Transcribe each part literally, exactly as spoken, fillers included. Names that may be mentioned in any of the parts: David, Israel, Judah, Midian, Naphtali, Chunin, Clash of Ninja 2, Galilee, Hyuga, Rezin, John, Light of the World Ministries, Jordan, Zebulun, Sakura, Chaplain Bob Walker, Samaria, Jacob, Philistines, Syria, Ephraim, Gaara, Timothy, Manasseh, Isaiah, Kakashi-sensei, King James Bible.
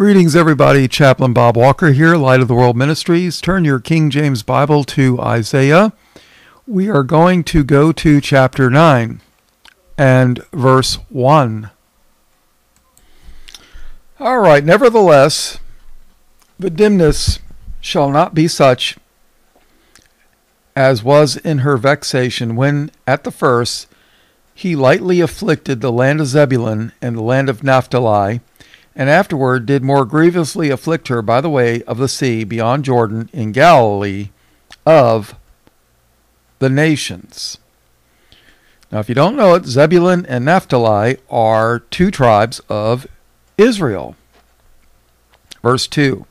Greetings, everybody. Chaplain Bob Walker here, Light of the World Ministries. Turn your King James Bible to Isaiah. We are going to go to chapter nine and verse one. All right, nevertheless, the dimness shall not be such as was in her vexation when, at the first, he lightly afflicted the land of Zebulun and the land of Naphtali, and afterward did more grievously afflict her by the way of the sea beyond Jordan in Galilee of the nations. Now, if you don't know it, Zebulun and Naphtali are two tribes of Israel. Verse two.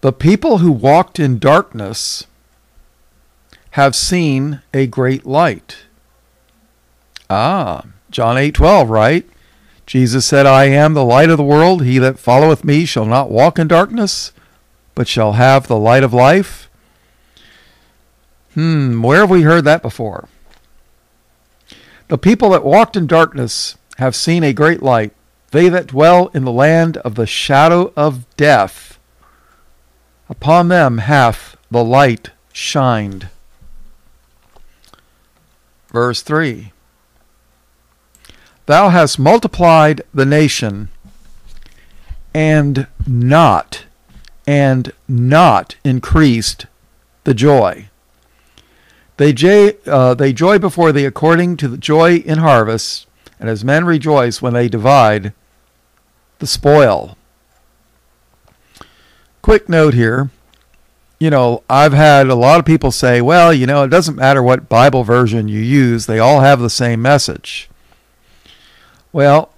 The people who walked in darkness have seen a great light. Ah, John eight twelve, right? Jesus said, I am the light of the world. He that followeth me shall not walk in darkness, but shall have the light of life. Hmm, where have we heard that before? The people that walked in darkness have seen a great light. They that dwell in the land of the shadow of death, upon them hath the light shined. Verse three. Thou hast multiplied the nation, and not, and not increased the joy. They, j- uh, they joy before thee according to the joy in harvest, and as men rejoice when they divide the spoil. Quick note here. You know, I've had a lot of people say, well, you know, it doesn't matter what Bible version you use. They all have the same message. Well,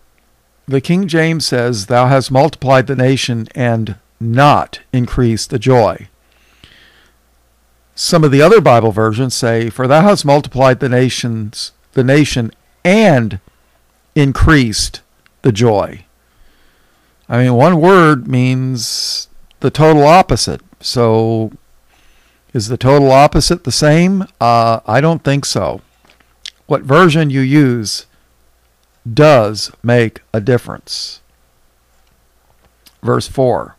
the King James says, Thou hast multiplied the nation and not increased the joy. Some of the other Bible versions say, For thou hast multiplied the nations, the nation and increased the joy. I mean, one word means the total opposite. So is the total opposite the same? Uh, I don't think so. What version you use does make a difference. Verse four.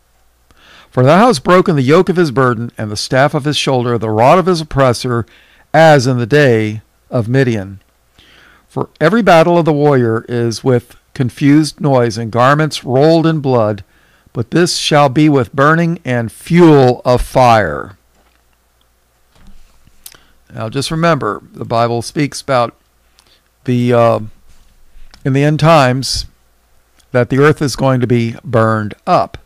For thou hast broken the yoke of his burden, and the staff of his shoulder, the rod of his oppressor, as in the day of Midian. For every battle of the warrior is with confused noise, and garments rolled in blood, but this shall be with burning and fuel of fire. Now just remember, the Bible speaks about the uh, in the end times, that the earth is going to be burned up.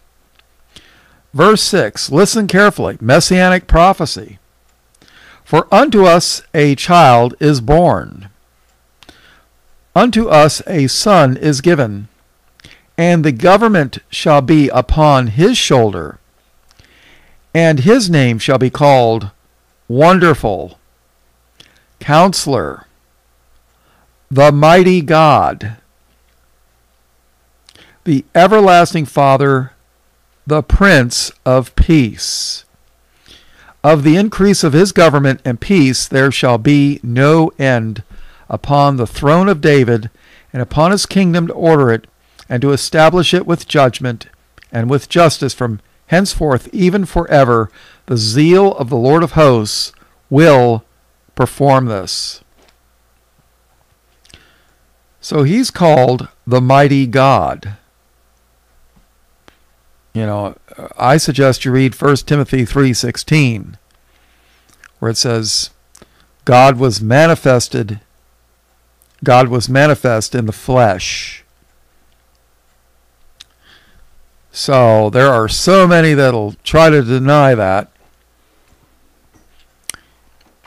Verse six, listen carefully, messianic prophecy. For unto us a child is born, unto us a son is given, and the government shall be upon his shoulder, and his name shall be called Wonderful, Counselor, the Mighty God, the Everlasting Father, the Prince of Peace. Of the increase of his government and peace there shall be no end, upon the throne of David, and upon his kingdom to order it, and to establish it with judgment and with justice from henceforth even forever. The zeal of the Lord of hosts will perform this. So he's called the Mighty God. You know, I suggest you read First Timothy three sixteen, where it says, God was manifested, God was manifest in the flesh. So there are so many that'll try to deny that.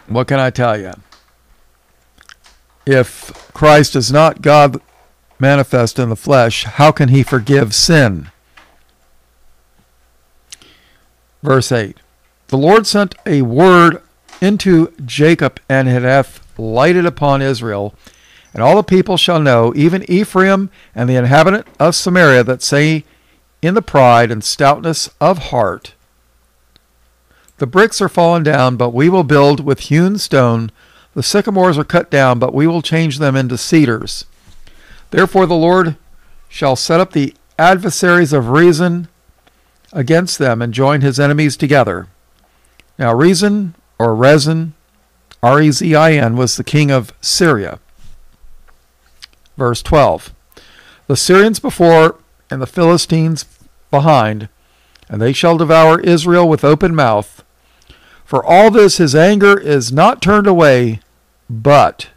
What can I tell you? If Christ is not God manifest in the flesh, how can he forgive sin? Verse eight. The Lord sent a word into Jacob, and it hath lighted upon Israel. And all the people shall know, even Ephraim and the inhabitant of Samaria, that say in the pride and stoutness of heart, The bricks are fallen down, but we will build with hewn stone. The sycamores are cut down, but we will change them into cedars. Therefore the Lord shall set up the adversaries of Rezin against them and joined his enemies together. Now Rezin, or Rezin, R E Z I N, was the king of Syria. Verse twelve, the Syrians before and the Philistines behind, and they shall devour Israel with open mouth. For all this his anger is not turned away, but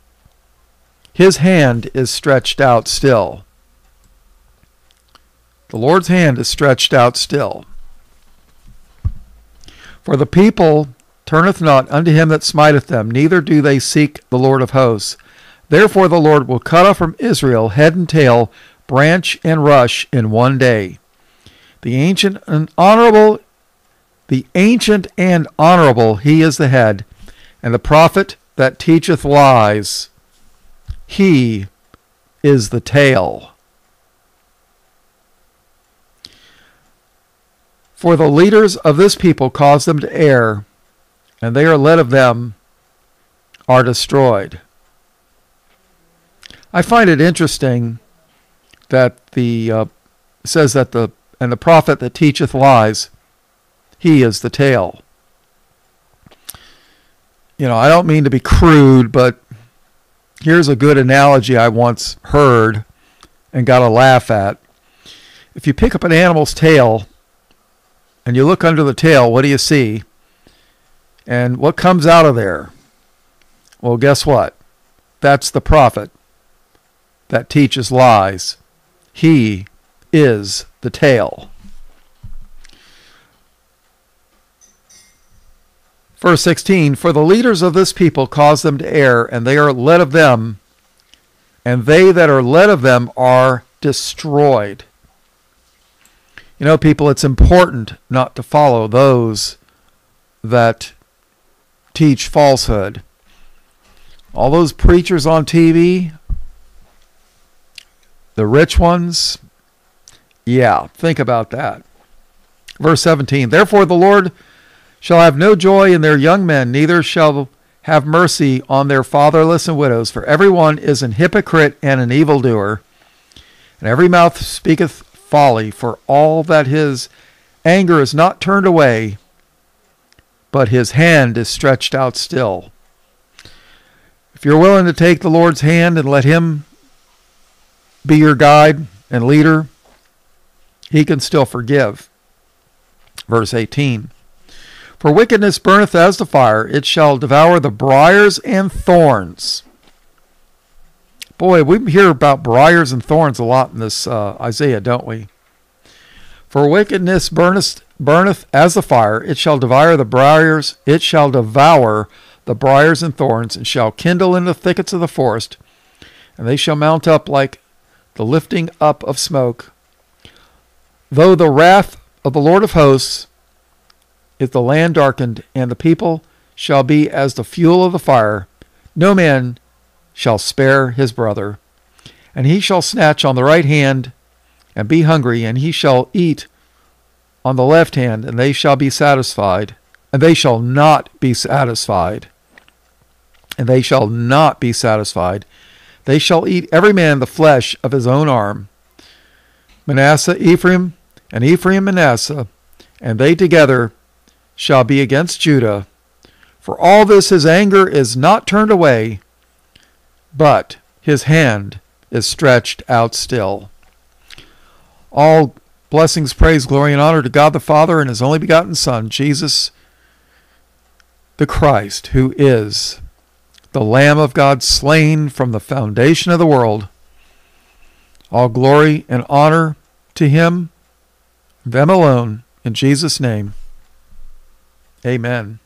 his hand is stretched out still. The Lord's hand is stretched out still. For the people turneth not unto him that smiteth them, neither do they seek the Lord of hosts. Therefore the Lord will cut off from Israel head and tail, branch and rush in one day. The ancient and honorable, the ancient and honorable, he is the head, and the prophet that teacheth lies, he is the tail. For the leaders of this people cause them to err, and they are led of them are destroyed. I find it interesting that the uh, says that the and the prophet that teacheth lies, he is the tail. You know, I don't mean to be crude, but here's a good analogy I once heard and got a laugh at. If you pick up an animal's tail and you look under the tail, what do you see? And what comes out of there? Well, guess what? That's the prophet that teaches lies. He is the tail. Verse sixteen, for the leaders of this people cause them to err, and they are led of them, and they that are led of them are destroyed. You know, people, it's important not to follow those that teach falsehood. All those preachers on T V, the rich ones, yeah, think about that. Verse seventeen, therefore the Lord shall have no joy in their young men, neither shall have mercy on their fatherless and widows, for every one is an hypocrite and an evildoer, and every mouth speaketh folly, for all that his anger is not turned away, but his hand is stretched out still. If you're willing to take the Lord's hand and let him be your guide and leader, he can still forgive. Verse eighteen, for wickedness burneth as the fire, it shall devour the briars and thorns. Boy, we hear about briars and thorns a lot in this uh, Isaiah, don't we? For wickedness burneth, burneth as the fire, it shall devour the briars, it shall devour the briars and thorns, and shall kindle in the thickets of the forest, and they shall mount up like the lifting up of smoke. Though the wrath of the Lord of hosts is the land darkened, and the people shall be as the fuel of the fire, no man shall spare his brother. And he shall snatch on the right hand, and be hungry, and he shall eat on the left hand, and they shall be satisfied, and they shall not be satisfied, and they shall not be satisfied. They shall eat every man the flesh of his own arm. Manasseh, Ephraim, and Ephraim, Manasseh, and they together shall be against Judah. For all this his anger is not turned away, but his hand is stretched out still. All blessings, praise, glory, and honor to God the Father and his only begotten Son, Jesus the Christ, who is the Lamb of God slain from the foundation of the world. All glory and honor to him, them alone, in Jesus' name. Amen.